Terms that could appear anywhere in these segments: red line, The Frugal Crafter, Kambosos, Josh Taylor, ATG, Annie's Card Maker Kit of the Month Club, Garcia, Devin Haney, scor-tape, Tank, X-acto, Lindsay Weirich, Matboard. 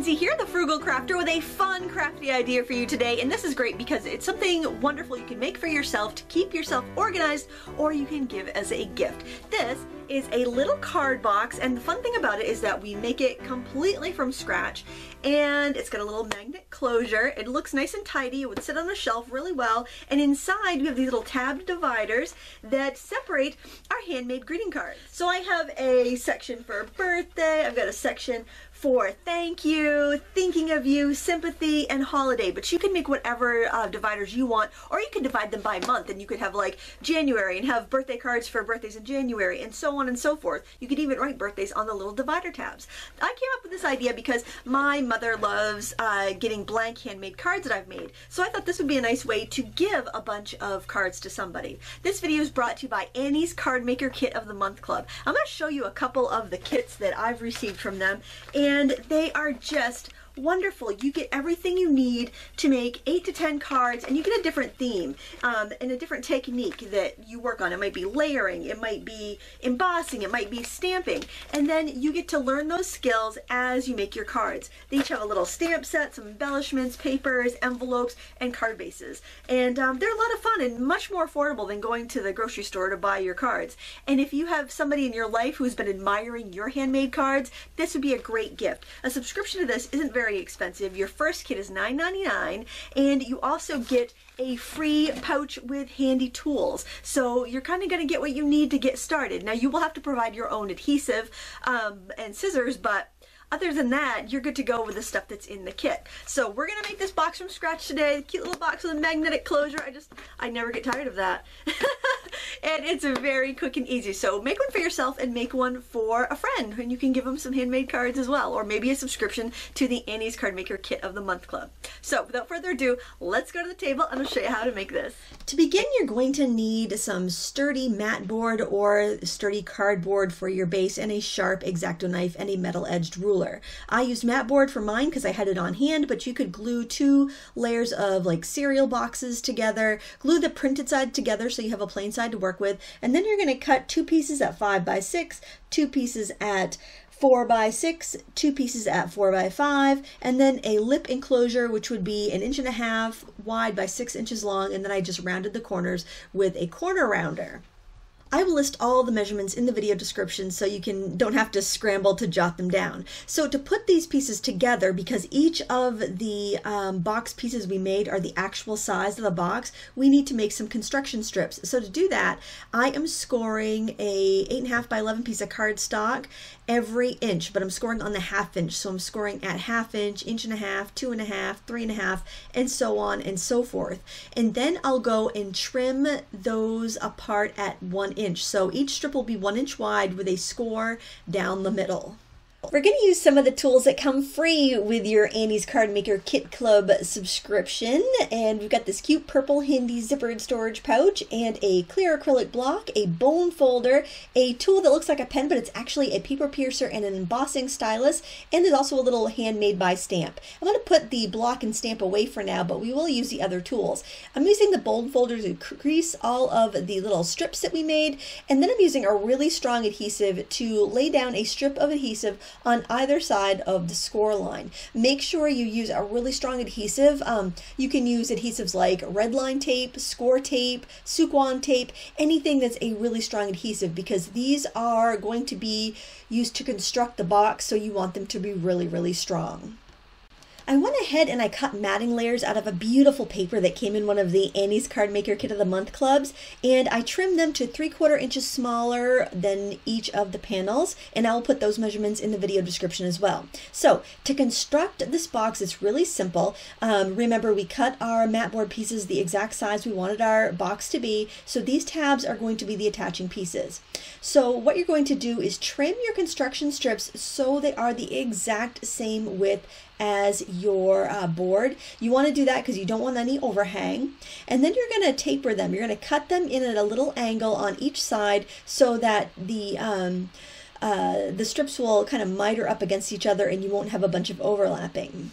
Lindsay here, the Frugal Crafter, with a fun crafty idea for you today. And this is great because it's something wonderful you can make for yourself to keep yourself organized, or you can give as a gift. This is a little card box, and the fun thing about it is that we make it completely from scratch, and it's got a little magnet closure. It looks nice and tidy. It would sit on the shelf really well, and inside we have these little tabbed dividers that separate our handmade greeting cards. So I have a section for birthday, I've got a section for thank you, thinking of you, sympathy, and holiday. But you can make whatever dividers you want, or you can divide them by month, and you could have like January and have birthday cards for birthdays in January, and so on and so forth. You could even write birthdays on the little divider tabs. I came up with this idea because my mother loves getting blank handmade cards that I've made, so I thought this would be a nice way to give a bunch of cards to somebody. This video is brought to you by Annie's Card Maker Kit of the Month Club. I'm going to show you a couple of the kits that I've received from them, and they are just wonderful. You get everything you need to make 8 to 10 cards, and you get a different theme and a different technique that you work on. It might be layering, it might be embossing, it might be stamping, and then you get to learn those skills as you make your cards. They each have a little stamp set, some embellishments, papers, envelopes, and card bases, and they're a lot of fun and much more affordable than going to the grocery store to buy your cards. And if you have somebody in your life who's been admiring your handmade cards, this would be a great gift. A subscription to this isn't very expensive. Your first kit is $9.99, and you also get a free pouch with handy tools. So you're kind of going to get what you need to get started. Now you will have to provide your own adhesive and scissors, but other than that, you're good to go with the stuff that's in the kit. So we're going to make this box from scratch today. The cute little box with a magnetic closure. I never get tired of that. And it's very quick and easy. So make one for yourself and make one for a friend, and you can give them some handmade cards as well, or maybe a subscription to the Annie's Card Maker Kit of the Month Club. So without further ado, let's go to the table and I'll show you how to make this. To begin, you're going to need some sturdy mat board or sturdy cardboard for your base, and a sharp X-acto knife and a metal-edged ruler. I used mat board for mine because I had it on hand, but you could glue two layers of like cereal boxes together, glue the printed side together so you have a plain side to work with, and then you're going to cut 2 pieces at 5 by 6, 2 pieces at 4 by 6, 2 pieces at 4 by 5, and then a lip enclosure, which would be 1.5 inches wide by 6 inches long, and then I just rounded the corners with a corner rounder. I will list all the measurements in the video description so you don't have to scramble to jot them down. So to put these pieces together, because each of the box pieces we made are the actual size of the box, we need to make some construction strips. So to do that, I am scoring a 8.5 by 11 piece of cardstock every inch, but I'm scoring on the half inch. So I'm scoring at half inch and a half, 2.5, 3.5, and so on and so forth. And then I'll go and trim those apart at 1 inch. So each strip will be 1 inch wide with a score down the middle. We're going to use some of the tools that come free with your Annie's Card Maker Kit Club subscription, and we've got this cute purple handy zippered storage pouch and a clear acrylic block, a bone folder, a tool that looks like a pen but it's actually a paper piercer, and an embossing stylus, and there's also a little handmade by stamp. I'm going to put the block and stamp away for now, but we will use the other tools. I'm using the bone folder to crease all of the little strips that we made, and then I'm using a really strong adhesive to lay down a strip of adhesive on either side of the score line. Make sure you use a really strong adhesive. You can use adhesives like red line tape, score tape, Suquan tape, anything that's a really strong adhesive, because these are going to be used to construct the box, so you want them to be really, really strong. I went ahead and I cut matting layers out of a beautiful paper that came in one of the Annie's Card Maker Kit of the Month Clubs, and I trimmed them to 3/4 inches smaller than each of the panels, and I'll put those measurements in the video description as well. So to construct this box, it's really simple. Remember, we cut our mat board pieces the exact size we wanted our box to be, so these tabs are going to be the attaching pieces. So what you're going to do is trim your construction strips so they are the exact same width as your board. You want to do that because you don't want any overhang. And then you're going to taper them. You're going to cut them in at a little angle on each side so that the strips will kind of miter up against each other and you won't have a bunch of overlapping.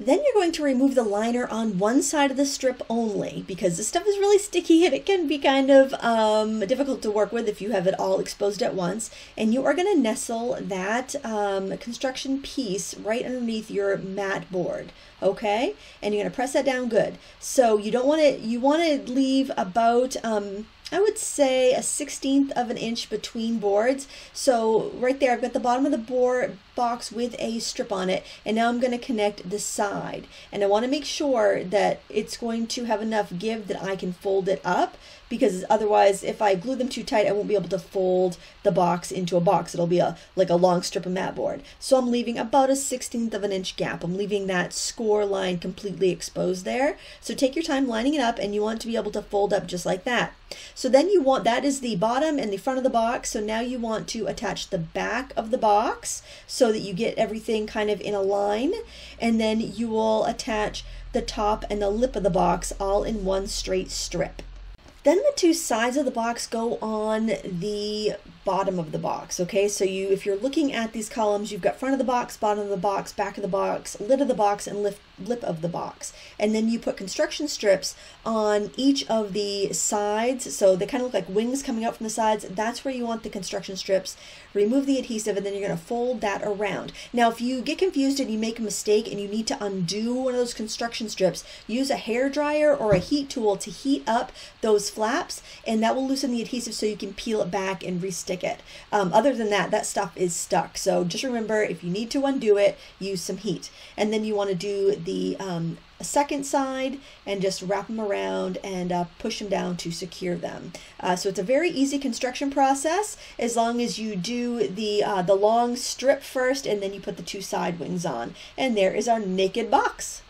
Then you're going to remove the liner on one side of the strip only, because this stuff is really sticky and it can be kind of difficult to work with if you have it all exposed at once. And you are going to nestle that construction piece right underneath your mat board, okay? And you're going to press that down good. So you don't want to, you want to leave about, I would say a 1/16 of an inch between boards. So right there, I've got the bottom of the board box with a strip on it, and now I'm going to connect the side. And I want to make sure that it's going to have enough give that I can fold it up, because otherwise if I glue them too tight, I won't be able to fold the box into a box. It'll be a like a long strip of mat board. So I'm leaving about a 1/16 of an inch gap. I'm leaving that score line completely exposed there. So take your time lining it up, and you want to be able to fold up just like that. So then you want, that is the bottom and the front of the box. So now you want to attach the back of the box so that you get everything kind of in a line. And then you will attach the top and the lip of the box all in one straight strip. Then the two sides of the box go on the bottom of the box, okay? So you, if you're looking at these columns, you've got front of the box, bottom of the box, back of the box, lid of the box, and lip of the box. And then you put construction strips on each of the sides, so they kind of look like wings coming out from the sides. That's where you want the construction strips. Remove the adhesive, and then you're going to fold that around. Now, if you get confused and you make a mistake and you need to undo one of those construction strips, use a hairdryer or a heat tool to heat up those flaps, and that will loosen the adhesive so you can peel it back and restick it. Other than that, that stuff is stuck. So just remember, if you need to undo it, use some heat. And then you want to do the second side and just wrap them around and push them down to secure them. So it's a very easy construction process, as long as you do the long strip first, and then you put the two side wings on. And there is our naked box.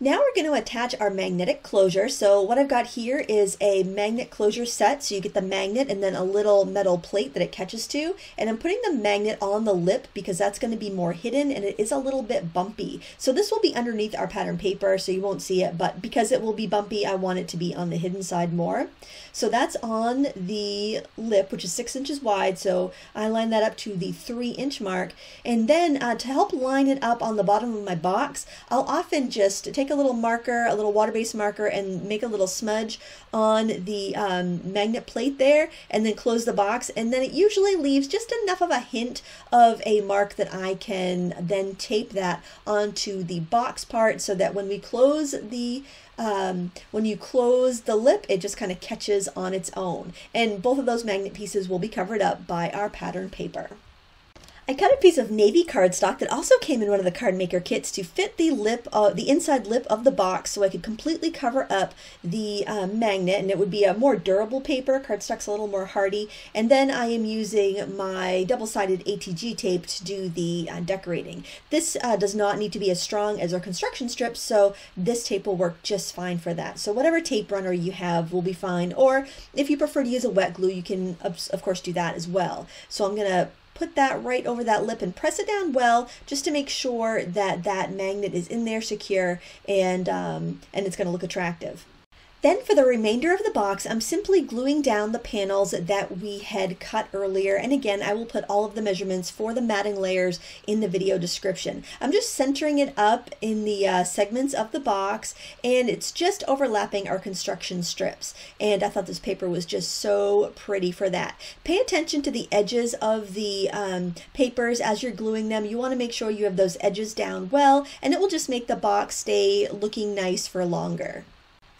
Now we're going to attach our magnetic closure. So what I've got here is a magnet closure set. So you get the magnet and then a little metal plate that it catches to. And I'm putting the magnet on the lip because that's going to be more hidden and it is a little bit bumpy. So this will be underneath our pattern paper, so you won't see it, but because it will be bumpy, I want it to be on the hidden side more. So that's on the lip, which is 6 inches wide. So I line that up to the 3 inch mark. And then to help line it up on the bottom of my box, I'll often just take a little marker, a little water-based marker, and make a little smudge on the magnet plate there, and then close the box, and then it usually leaves just enough of a hint of a mark that I can then tape that onto the box part, so that when we close the when you close the lip, it just kind of catches on its own. And both of those magnet pieces will be covered up by our pattern paper. I cut a piece of navy cardstock that also came in one of the card maker kits to fit the lip, the inside lip of the box, so I could completely cover up the magnet, and it would be a more durable paper. Cardstock's a little more hardy. And then I am using my double-sided ATG tape to do the decorating. This does not need to be as strong as our construction strips, so this tape will work just fine for that. So whatever tape runner you have will be fine, or if you prefer to use a wet glue, you can of course do that as well. So I'm going to put that right over that lip and press it down well, just to make sure that that magnet is in there secure, and it's going to look attractive. Then for the remainder of the box, I'm simply gluing down the panels that we had cut earlier. And again, I will put all of the measurements for the matting layers in the video description. I'm just centering it up in the segments of the box, and it's just overlapping our construction strips. And I thought this paper was just so pretty for that. Pay attention to the edges of the papers as you're gluing them. You want to make sure you have those edges down well, and it will just make the box stay looking nice for longer.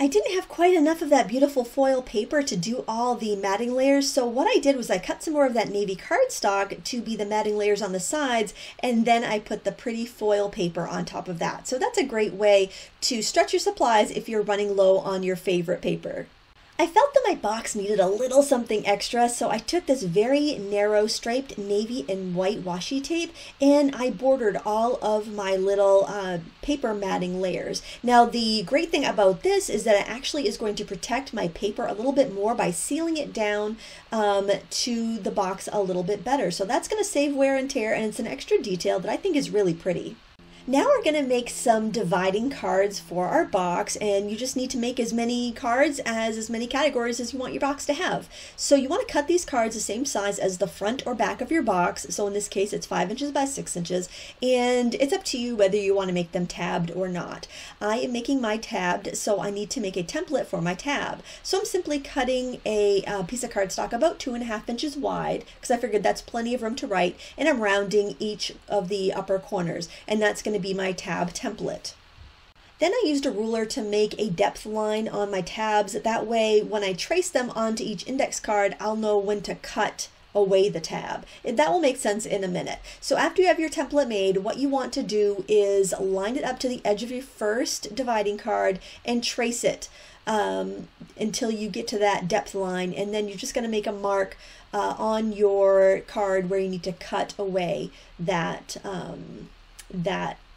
I didn't have quite enough of that beautiful foil paper to do all the matting layers, so what I did was I cut some more of that navy cardstock to be the matting layers on the sides, and then I put the pretty foil paper on top of that. So that's a great way to stretch your supplies if you're running low on your favorite paper. I felt that my box needed a little something extra, so I took this very narrow striped navy and white washi tape, and I bordered all of my little paper matting layers. Now, the great thing about this is that it actually is going to protect my paper a little bit more by sealing it down to the box a little bit better. So that's going to save wear and tear, and it's an extra detail that I think is really pretty. Now we're going to make some dividing cards for our box, and you just need to make as many cards as many categories as you want your box to have. So you want to cut these cards the same size as the front or back of your box. So in this case, it's 5 inches by 6 inches, and it's up to you whether you want to make them tabbed or not. I am making my tabbed, so I need to make a template for my tab. So I'm simply cutting a piece of cardstock about 2.5 inches wide, because I figured that's plenty of room to write, and I'm rounding each of the upper corners, and that's going to be my tab template. Then I used a ruler to make a depth line on my tabs. That way, when I trace them onto each index card, I'll know when to cut away the tab. That will make sense in a minute. So after you have your template made, what you want to do is line it up to the edge of your first dividing card and trace it until you get to that depth line, and then you're just going to make a mark on your card where you need to cut away that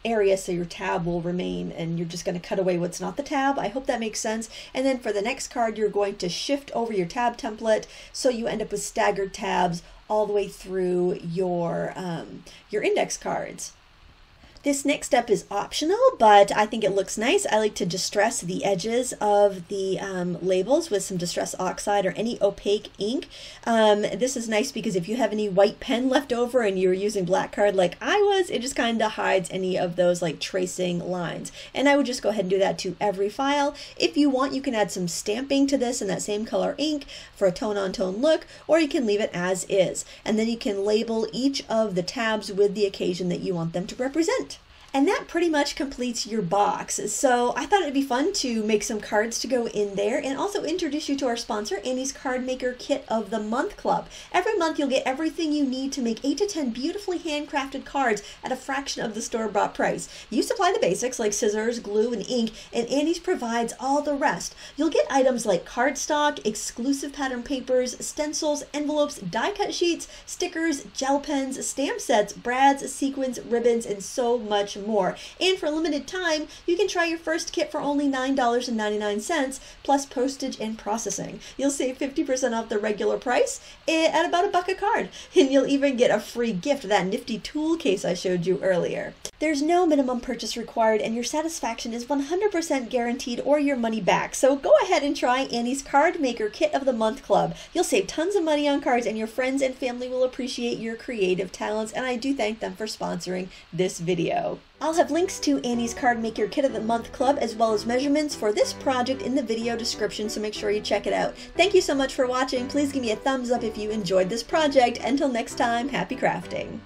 area, so your tab will remain, and you're just going to cut away what's not the tab. I hope that makes sense. And then for the next card, you're going to shift over your tab template, so you end up with staggered tabs all the way through your index cards. This next step is optional, but I think it looks nice. I like to distress the edges of the labels with some distress oxide or any opaque ink. This is nice because if you have any white pen left over and you're using black card like I was, it just kind of hides any of those like tracing lines. And I would just go ahead and do that to every file. If you want, you can add some stamping to this in that same color ink for a tone-on-tone look, or you can leave it as is. And then you can label each of the tabs with the occasion that you want them to represent. And that pretty much completes your box. So I thought it'd be fun to make some cards to go in there, and also introduce you to our sponsor, Annie's Card Maker Kit of the Month Club. Every month you'll get everything you need to make 8 to 10 beautifully handcrafted cards at a fraction of the store-bought price. You supply the basics like scissors, glue, and ink, and Annie's provides all the rest. You'll get items like cardstock, exclusive pattern papers, stencils, envelopes, die-cut sheets, stickers, gel pens, stamp sets, brads, sequins, ribbons, and so much more. And for a limited time, you can try your first kit for only $9.99 plus postage and processing. You'll save 50% off the regular price at about $1 a card, and you'll even get a free gift, that nifty tool case I showed you earlier. There's no minimum purchase required, and your satisfaction is 100% guaranteed or your money back. So go ahead and try Annie's Card Maker Kit of the Month Club. You'll save tons of money on cards, and your friends and family will appreciate your creative talents, and I do thank them for sponsoring this video. I'll have links to Annie's Card Maker Kit of the Month Club as well as measurements for this project in the video description, so make sure you check it out. Thank you so much for watching. Please give me a thumbs up if you enjoyed this project. Until next time, happy crafting!